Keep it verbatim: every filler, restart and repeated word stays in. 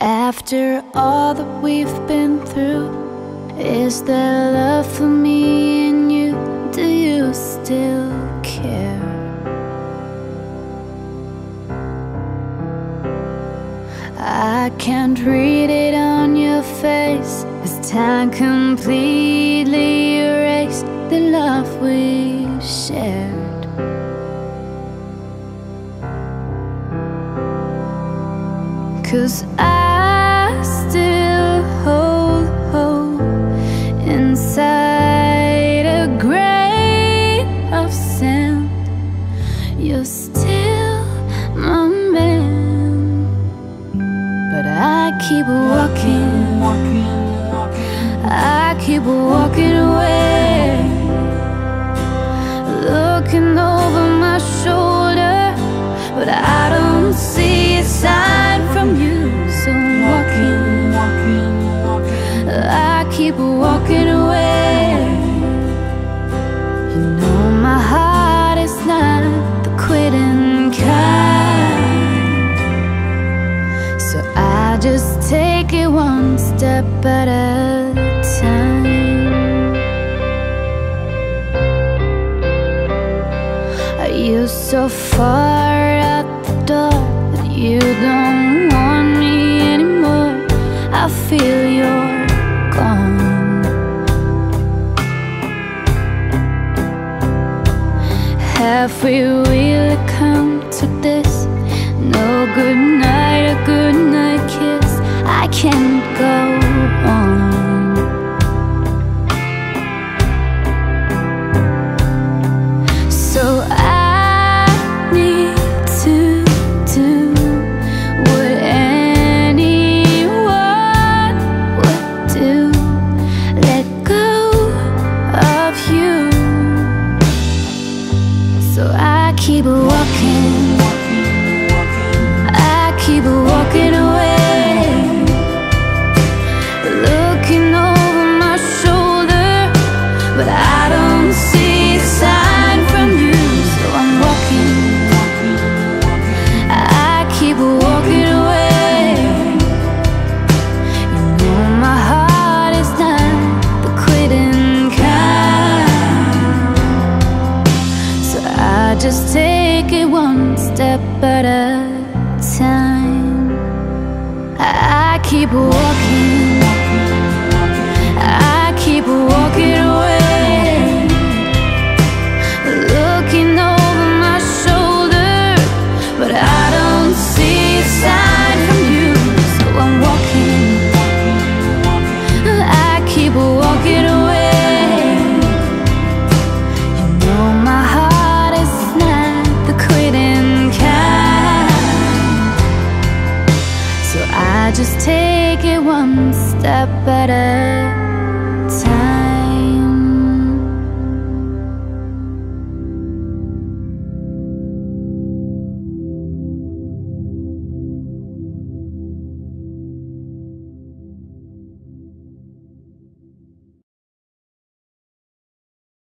After all that we've been through, is there love for me and you? Do you still care? I can't read it on your face. Has time completely erased the love we shared? Cause I still hold hope inside a grain of sand. You're still my man, but I keep walking, I keep walking away, looking over my shoulder, but I don't see a sign from you, so I'm walking, walking, walking. I keep walking away. You know my heart is not the quitting kind, so I just take it one step at a time. Are you so far out the door? You don't want me anymore. I feel you're gone. Have we really come to this? No good night, a good night kiss. I can't go on. So I keep walking, I keep walking away, looking over my shoulder, but I don't see a sign from you, so I'm walking, I keep walking away. You know my heart is not the quitting kind, so I just take one step at a time. I keep walking, I keep walking away, looking over my shoulder, but I don't see a sign from you, so I'm walking, I keep walking away. Just take it one step at a time.